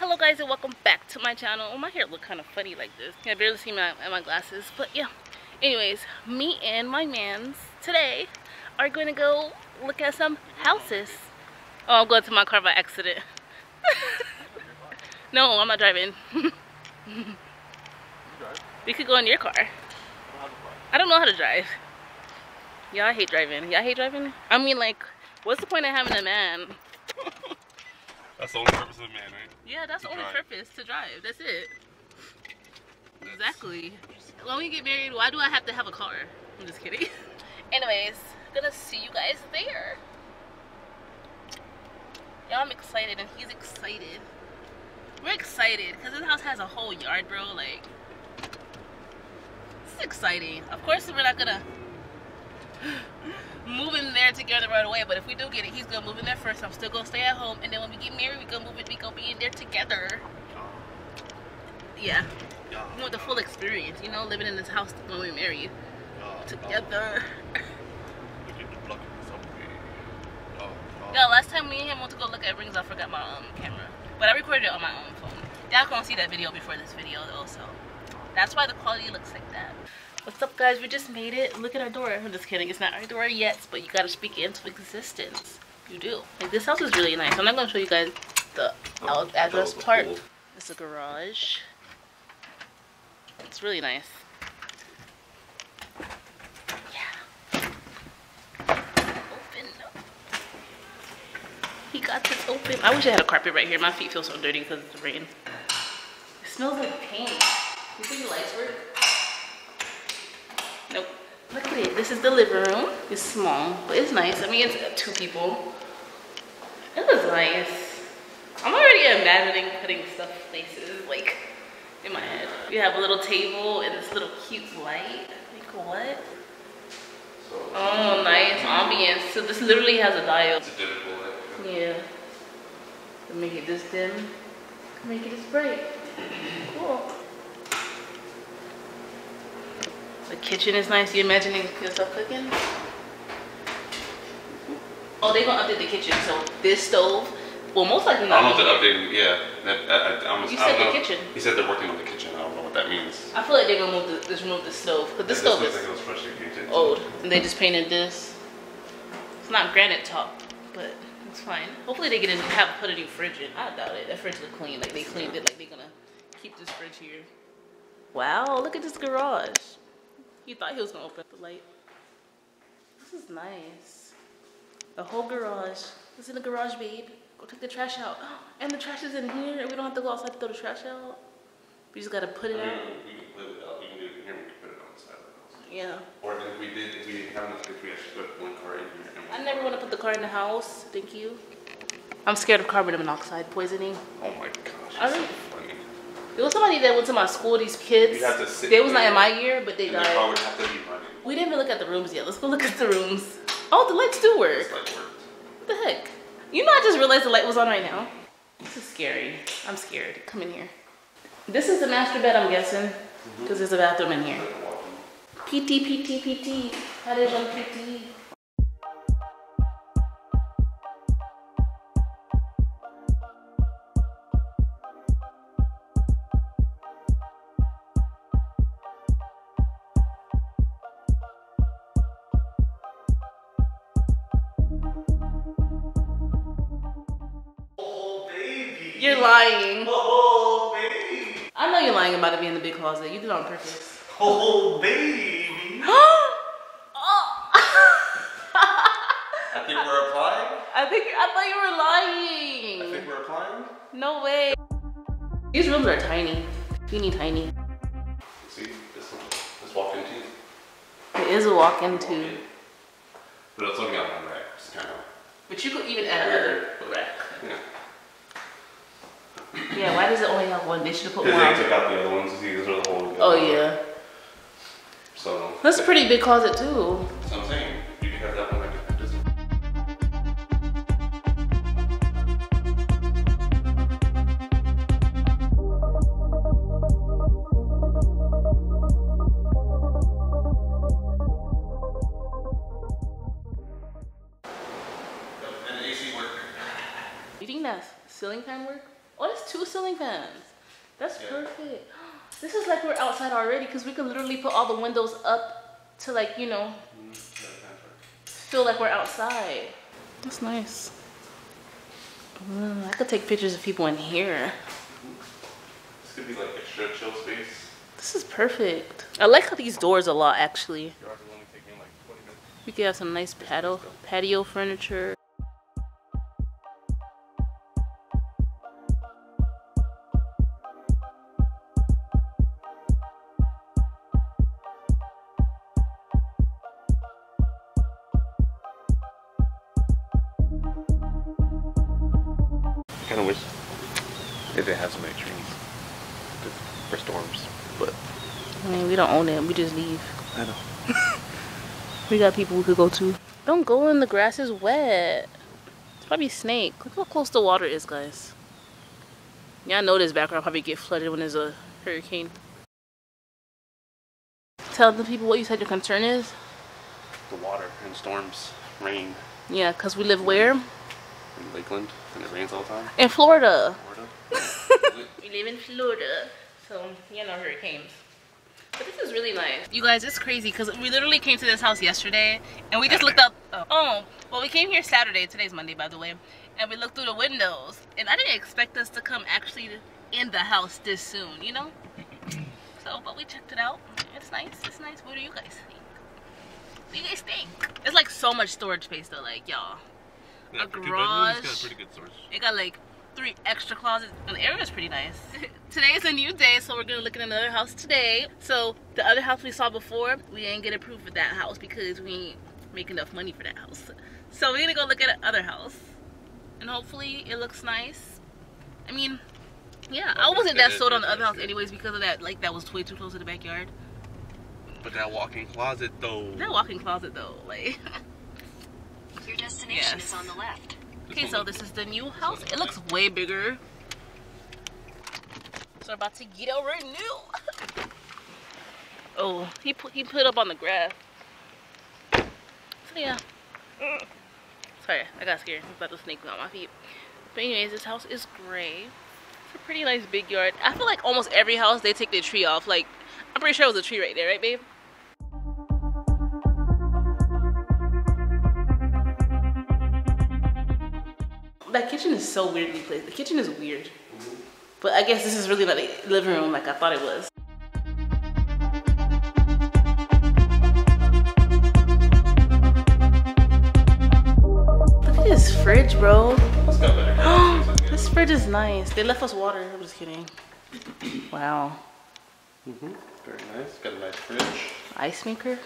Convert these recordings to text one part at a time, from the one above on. Hello guys and welcome back to my channel. Oh, my hair look kind of funny like this. I barely see my glasses, but yeah. Anyways, me and my mans today are going to go look at some houses. Oh, I'm going to my car by accident. No, I'm not driving. You could go in your car. I don't know how to drive. Y'all, I hate driving. Y'all hate driving? I mean, like, what's the point of having a man? That's the only purpose of a man, right? Yeah, that's the only purpose, to drive. That's it. Exactly. When we get married, why do I have to have a car? I'm just kidding. Anyways, gonna see you guys there. Y'all, I'm excited and he's excited. We're excited because this house has a whole yard, bro. Like, this is exciting. Of course, we're not gonna move in there together right away, but if we do get it, he's gonna move in there first. I'm still gonna stay at home, and then when we get married, we're gonna move in, we gonna be in there together. Yeah, you want the full experience, you know, living in this house when we're married together. Yo, last time me and him went to go look at rings, I forgot my camera, but I recorded it on my own phone. Y'all gonna see that video before this video though, so that's why the quality looks like that. What's up guys, we just made it. Look at our door. I'm just kidding, it's not our door yet, but you gotta speak it into existence. You do. Like, this house is really nice. I'm not gonna show you guys the address part. Cool. It's a garage. It's really nice. Yeah. Open up. He got this open. I wish I had a carpet right here. My feet feel so dirty because it's rain. It smells like paint. You think the lights work? Nope. Look at it. This is the living room. It's small, but it's nice. I mean, it's two people. It looks nice. I'm already imagining putting stuff places, like, in my head. We have a little table and this little cute light. Like, what? Oh, nice ambience. So this literally has a dial. It's a dimmable light. Yeah. To make it this dim, make it this bright. Cool. The kitchen is nice. You imagining yourself cooking? Oh, they're gonna update the kitchen. So this stove, well, most likely not. I don't know if they're updating. Yeah, you said the kitchen. He said they're working on the kitchen. I don't know what that means. I feel like they're gonna move remove the stove, because this stove looks like it was freshly painted. Old, and they just painted this. It's not granite top, but it's fine. Hopefully they get in, have put a new fridge in. I doubt it. That fridge look clean. Like, they cleaned it. Like, they're gonna keep this fridge here. Wow, look at this garage. He thought he was gonna open up the light. This is nice. The whole garage. It's in the garage, babe. Go take the trash out. And the trash is in here. We don't have to go outside to throw the trash out. We just gotta put it out. We can put it out. You can do it in here. We can put it on the side of the house. Yeah. Or if we did, if we didn't have enough space, we actually put one car in here. I never want to put the car in the house. Thank you. I'm scared of carbon monoxide poisoning. Oh my gosh. I mean, there was somebody that went to my school, these kids. They was not in my year, but they died. We didn't even look at the rooms yet. Let's go look at the rooms. Oh, the lights do work. What the heck? You know, I just realized the light was on right now. This is scary. I'm scared. Come in here. This is the master bed, I'm guessing, because there's a bathroom in here. PT, PT, PT. How did you PT? You're lying. Oh, baby. I know you're lying about it being the big closet. You did it on purpose. Oh, baby. I think we're applying. I thought you were lying. I think we're applying. No way. These rooms are tiny. You need tiny. See, this one, this walk-in too. It is a walk-in too. But it's only on one rack. It's kind of. But you could even add another rack. Yeah. Yeah, why does it only have one? They should have put one. Because they took out the other ones. These are the whole. Oh yeah. So that's a pretty big closet too. That's what I'm saying. You can have that one like this one. And the AC work. You think that's ceiling fan work? Oh, there's two ceiling fans. That's perfect. This is like we're outside already, because we can literally put all the windows up to, like, you know, feel like we're outside. That's nice. Ooh, I could take pictures of people in here. This could be like extra chill space. This is perfect. I like how these doors a lot, actually. We could have some nice patio furniture. I kind of wish they didn't have so many trees for storms, but I mean, we don't own it, we just leave. I know. We got people we could go to. Don't go in, the grass is wet. It's probably a snake. Look how close the water is, guys. Yeah, I know this background probably get flooded when there's a hurricane. Tell the people what you said your concern is. The water and storms, rain. Yeah, because we live where? In Lakeland, and it rains all the time. In Florida. Florida? We live in Florida, so yeah, no hurricanes. But this is really nice. You guys, it's crazy because we literally came to this house yesterday, and we just looked up. Oh, well, we came here Saturday. Today's Monday, by the way, and we looked through the windows, and I didn't expect us to come actually in the house this soon, you know. So, but we checked it out. It's nice. It's nice. What do you guys think? What do you guys think? It's like so much storage space, though. Like, y'all. Yeah, a garage. It's got a pretty good storage. It got like 3 extra closets, and the area is pretty nice. Today is a new day, so we're gonna look at another house today. So the other house we saw before, we ain't get approved for that house because we ain't make enough money for that house. So we're gonna go look at another house, and hopefully it looks nice. I mean, yeah, I wasn't that sold on the other house anyways because of that. Like, that was way too close to the backyard. But that walk-in closet though. That walk-in closet though, like. Your destination is on the left. Okay, so this is the new house. It looks way bigger. So we're about to get over new. Oh, he put up on the grass. So yeah. Sorry, I got scared. I thought the snake was on my feet. But anyways, this house is gray. It's a pretty nice big yard. I feel like almost every house they take their tree off. Like, I'm pretty sure it was a tree right there, right, babe? That kitchen is so weirdly placed. The kitchen is weird. But I guess this is really not a living room like I thought it was. Look at this fridge, bro. This fridge is nice. They left us water. I'm just kidding. Wow. Very nice. Got a nice fridge. Ice maker.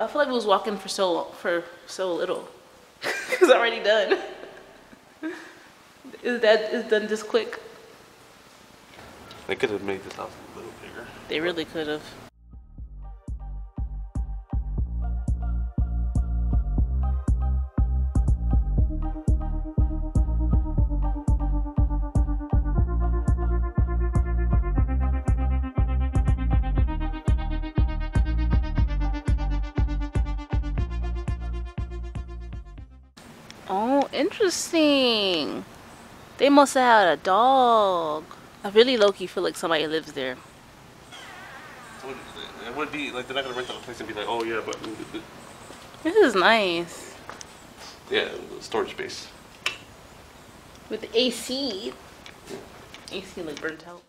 I feel like we was walking for so little. It's already done. Is done this quick? They could have made this house a little bigger. They really could have. Oh, interesting. They must have had a dog. I really low-key feel like somebody lives there. It would be like they're not gonna rent out a place and be like, oh yeah, but this is nice. Yeah, storage space with AC. AC like burnt out.